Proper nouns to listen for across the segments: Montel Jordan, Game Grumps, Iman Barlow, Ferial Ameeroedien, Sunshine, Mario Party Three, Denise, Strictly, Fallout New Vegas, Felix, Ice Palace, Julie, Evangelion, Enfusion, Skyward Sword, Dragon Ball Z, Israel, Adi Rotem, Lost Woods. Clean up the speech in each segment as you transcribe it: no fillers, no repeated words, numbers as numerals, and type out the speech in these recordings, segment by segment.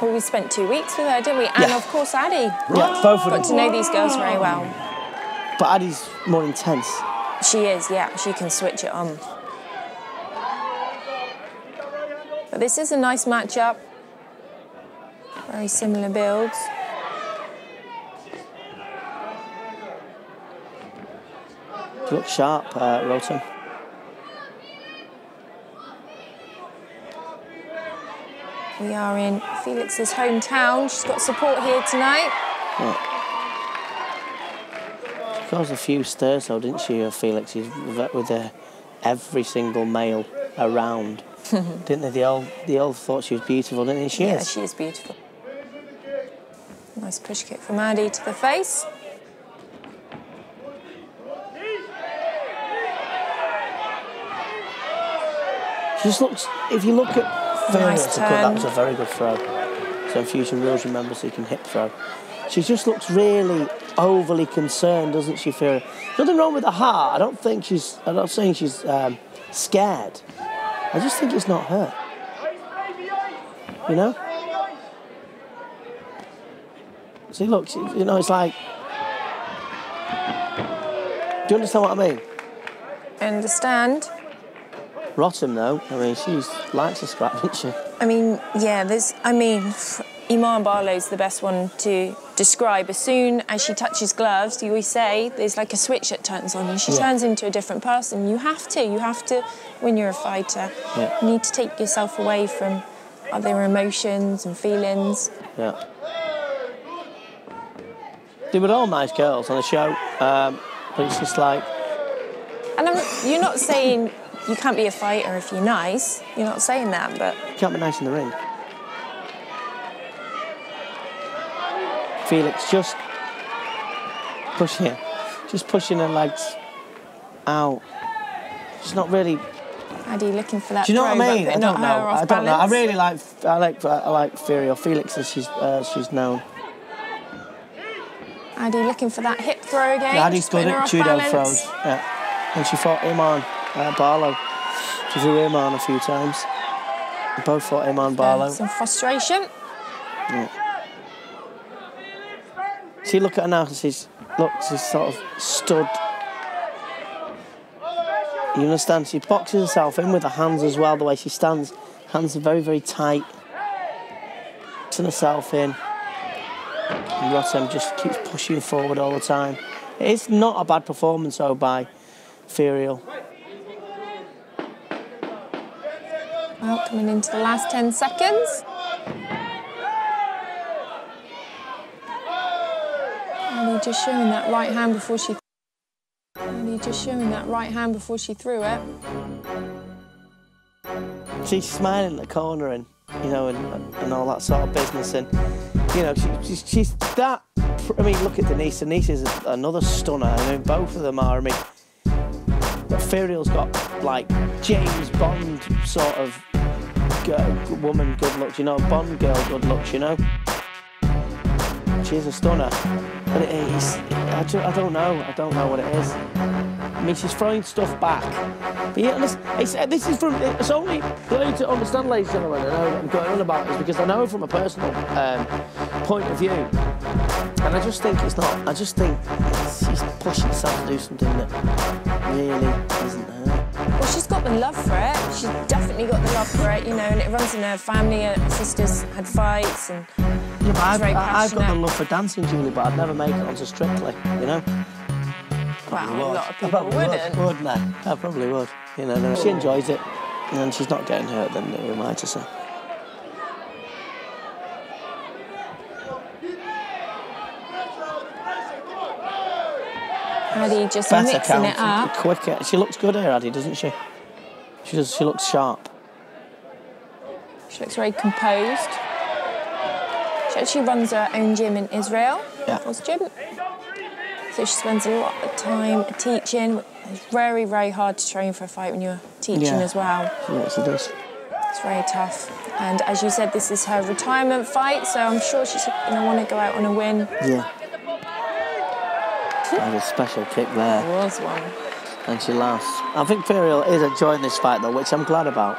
Well, we spent 2 weeks with her, didn't we? And of course, Adi. Yeah, both of them. Got to know these girls very well. But Adi's more intense. She is, yeah. She can switch it on. But this is a nice matchup. Very similar builds. You look sharp, Rotem. We are in Felix's hometown. She's got support here tonight. Yeah. She caused a few stirs, though, didn't she, Felix? She's with every single male around, didn't they? They all thought she was beautiful, didn't they? She is. Yeah, she is beautiful. Nice push kick from Adi to the face. She just looks. If you look at. Nice turn. That was a very good throw. So Fusion rules, remember, so you can hip throw. She just looks really overly concerned, doesn't she, Ferial? Nothing wrong with the heart. I'm not saying she's scared. I just think it's not her. You know? See, look, you know, it's like... Do you understand what I mean? I understand. Rotem, though, I mean, she likes a scrap, doesn't she? I mean, yeah, Iman Barlow's the best one to describe. As soon as she touches gloves, you always say there's like a switch that turns on and she turns into a different person. You have to, when you're a fighter, you need to take yourself away from other emotions and feelings. Yeah. They were all nice girls on the show, but it's just like... And you're not saying... You can't be a fighter if you're nice. You're not saying that, but... You can't be nice in the ring. Felix just pushing her. Just pushing her legs out. She's not really... Adi looking for that. Do you know what I mean? I don't know. I don't know. I really like Ferial. Felix, as she's known. Adi looking for that hip throw again. Yeah, Adi's good at judo throws. Yeah. And she fought Iman. Barlow. She threw Iman a few times. They both fought Iman Barlow. Some frustration. Yeah. See, look at her now. She's sort of stood. You understand? She boxes herself in with her hands as well, the way she stands. Hands are very, very tight. Boxing herself in. And Rotem just keeps pushing forward all the time. It's not a bad performance, though, by Ferial. Well, coming into the last 10 seconds. Adi just showing that right hand before she... Adi just showing that right hand before she threw it. She's smiling in the corner and, you know, and all that sort of business. And, you know, she's that... I mean, look at Denise. Denise is another stunner. I mean, both of them are, I mean... Ferial's got, like, James Bond sort of... woman good looks, you know, Bond girl good looks, you know. She's a stunner, but it is. I don't know. I don't know what it is. I mean, she's throwing stuff back. But yeah, this is from. It's only the only to understand, ladies and gentlemen. I know what I'm going on about this because I know from a personal point of view, and I just think it's not. I just think she's pushing herself to do something that really isn't her. Well, she's got the love for it. She's definitely got the love for it, you know, and it runs in her family. Her sister's had fights and yeah, I've got the love for dancing, Julie, but I'd never make it onto Strictly, you know? Well, a lot of people wouldn't. Wouldn't I? I probably would. You know, no, she enjoys it, and she's not getting hurt, then who am I to say? Adi just mixing it up. Quicker. She looks good here, Adi, doesn't she? She does. She looks sharp. She looks very composed. She actually runs her own gym in Israel. Yeah. Force gym. So she spends a lot of time teaching. It's very, very hard to train for a fight when you're teaching as well. Yeah, she does. It's very tough. And as you said, this is her retirement fight, so I'm sure she's going to want to go out on a win. Yeah. That was a special kick there. There was one. And she laughs. I think Ferial is enjoying this fight, though, which I'm glad about.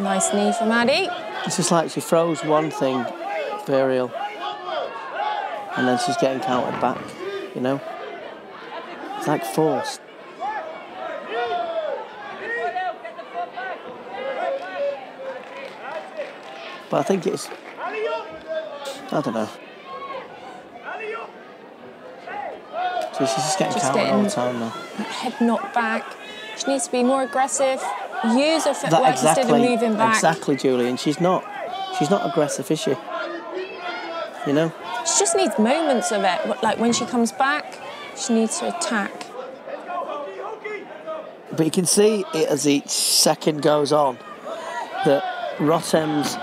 Nice knee from Adi. It's just like she throws one thing, Ferial, and then she's getting countered back, you know? It's like forced. But I think it's... I don't know. So she's just getting countered all the time now. Head knocked back. She needs to be more aggressive. Use her footwork instead of moving back. Exactly, Julie. And she's not aggressive, is she? You know? She just needs moments of it. Like when she comes back, she needs to attack. But you can see it as each second goes on that Rotem's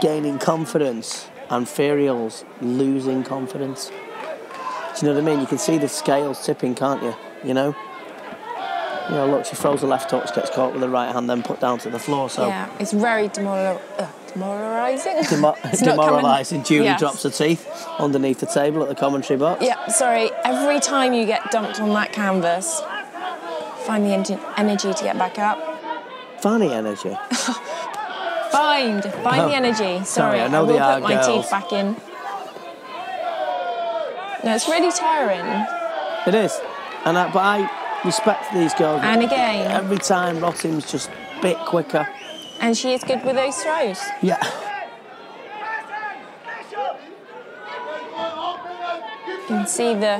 gaining confidence and Ferial's losing confidence. Do you know what I mean? You can see the scales tipping, can't you? You know? You know, look, she throws the left hook, gets caught with the right hand, then put down to the floor, so... Yeah, it's very demoralising. Demoralising. Julie drops her teeth underneath the table at the commentary box. Yeah, sorry. Every time you get dumped on that canvas, find the energy to get back up. Find the energy? Find the energy. Sorry, I know they are girls. I will put my teeth back in. No, it's really tiring. It is. And but I respect these girls. And again, every time Rotem's just a bit quicker. And she is good with those throws. Yeah. You can see the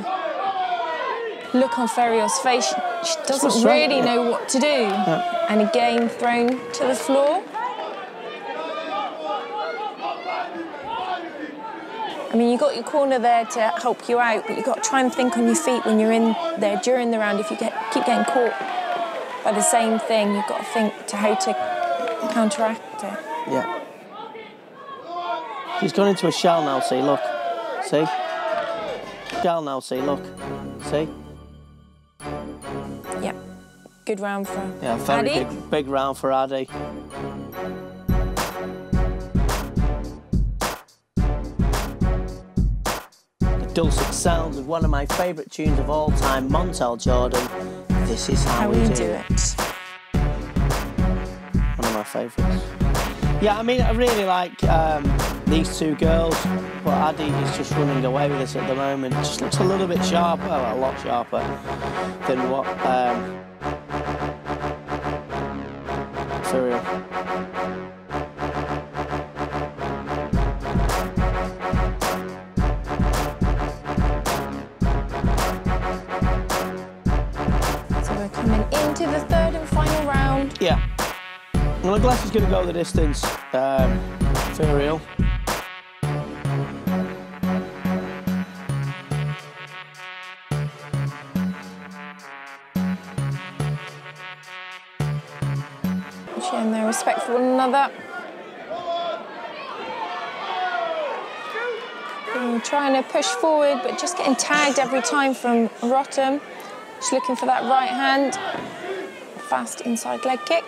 look on Ferial's face. She doesn't really know what to do. Yeah. And again, thrown to the floor. I mean, you've got your corner there to help you out, but you've got to try and think on your feet when you're in there during the round. If you keep getting caught by the same thing, you've got to think to how to counteract it. Yeah. She's gone into a shell now, see, look. See? Shell now, see, look. See? Yeah. Good round for Adi. Yeah, very big round for Adi. Dulcet sounds of one of my favourite tunes of all time, Montel Jordan. This is how we do it. One of my favourites. Yeah, I mean, I really like these two girls, but Adi is just running away with us at the moment. Just looks a little bit sharper, well, a lot sharper than what Ferial. Yeah. Well, I'm glad she's going to go the distance, Ferial. Showing their respect for one another. And trying to push forward, but just getting tagged every time from Rotem. Just looking for that right hand. Fast inside leg kick.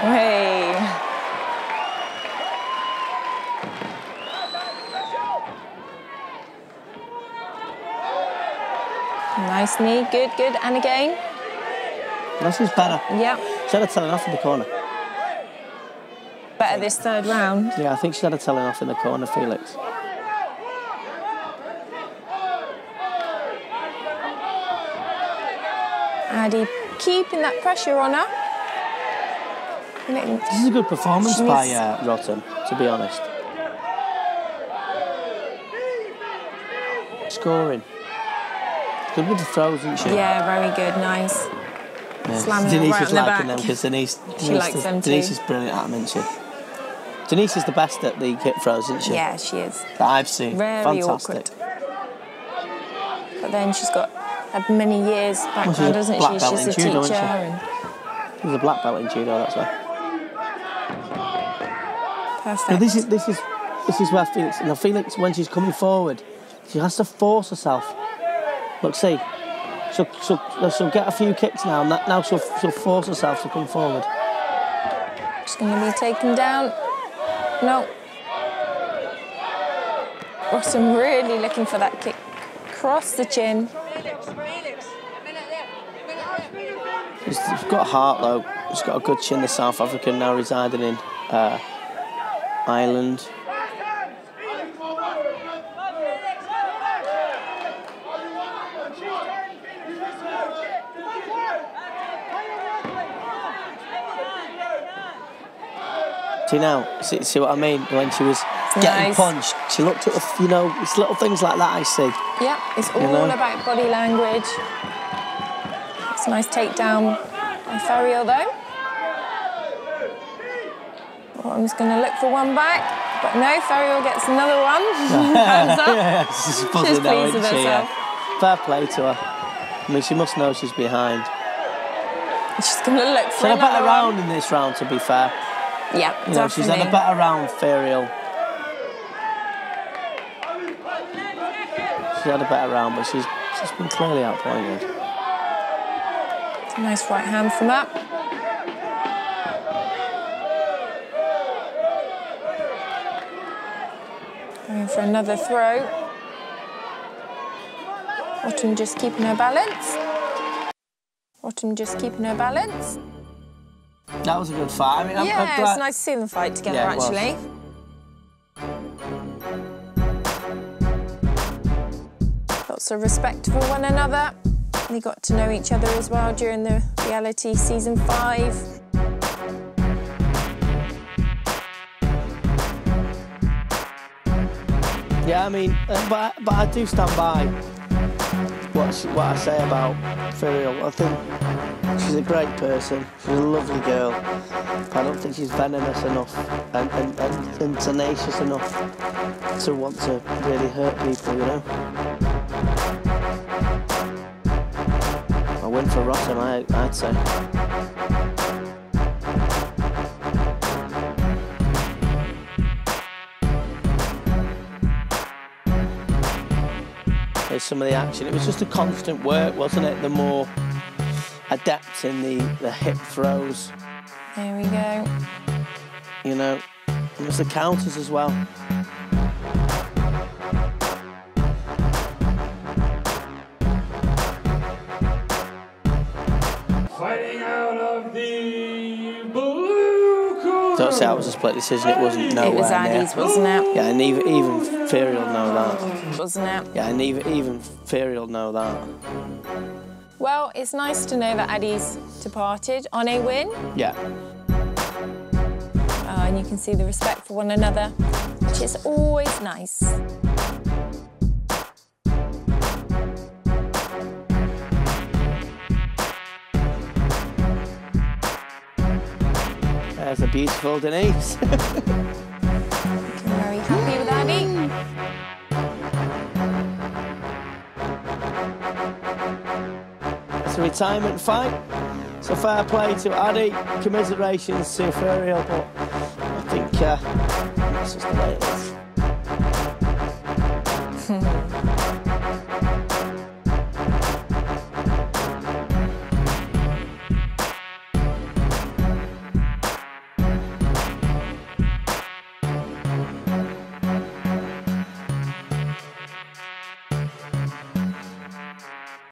Hey. Nice knee, good, and again. This is better. Yeah. She had a telling off in the corner. Better this third round. Yeah, I think she had a telling off in the corner, Felix. Adi keeping that pressure on her. This is a good performance by Rotem, to be honest. Scoring. Good with the throws, isn't she? Yeah, very good, nice. Yeah. Slamming Denise right is on the liking back. Them because Denise likes them too. Denise is brilliant at them, isn't she? Denise is the best at the hip throws, isn't she? Yeah, she is. That I've seen. Very fantastic. Awkward. But then she's got... had many years background, doesn't she? She's a teacher. She's a black belt in judo, that's right. Perfect. Now this is where Felix... Now, Felix, when she's coming forward, she has to force herself. Look, see, she'll get a few kicks now, and now she'll force herself to come forward. She's going to be taken down. No. Rotem really looking for that kick. Cross the chin. He's got heart though. He's got a good chin, the South African, now residing in Ireland. See now, see what I mean? When she was getting punched, she looked at the, you know, it's little things like that I see. Yeah, it's all about body language. It's a nice takedown by Ferial though. Oh, I'm just going to look for one back, but no, Ferial gets another one. Hands up. Yeah, she's buzzing now, isn't she? Yeah. Fair play to her. I mean, she must know she's behind. She's going to look for another one. She's had a better round in this round, to be fair. Yeah, you know, she's had a better round, Ferial. She's had a better round, but she's been clearly outpointed. Nice right hand from up. Going for another throw. Rotem just keeping her balance. Rotem just keeping her balance. That was a good fight. I mean, yeah, I'm glad... it's nice to see them fight together, yeah, actually. Was. Lots of respect for one another. They got to know each other as well during the reality season 5. Yeah, I mean, but I do stand by what I say about Ferial. I think... she's a great person, she's a lovely girl. I don't think she's venomous enough and tenacious enough to want to really hurt people, you know? A win for Rotem, I'd say. There's some of the action. It was just a constant work, wasn't it? The more... adept in the hip throws. There we go. You know, and there's the counters as well. Fighting out of the blue corner. Don't say that was a split decision, it wasn't nowhere. It was Adi's, wasn't it? Yeah, and even Ferial know that. Wasn't it? Yeah, and even Ferial know that. Well, it's nice to know that Adi's departed on a win. Yeah. And you can see the respect for one another, which is always nice. There's a beautiful Denise. Very happy with Adi. Retirement fight, so fair play to Adi, commiserations to Ferial, but I think that's just the way it is.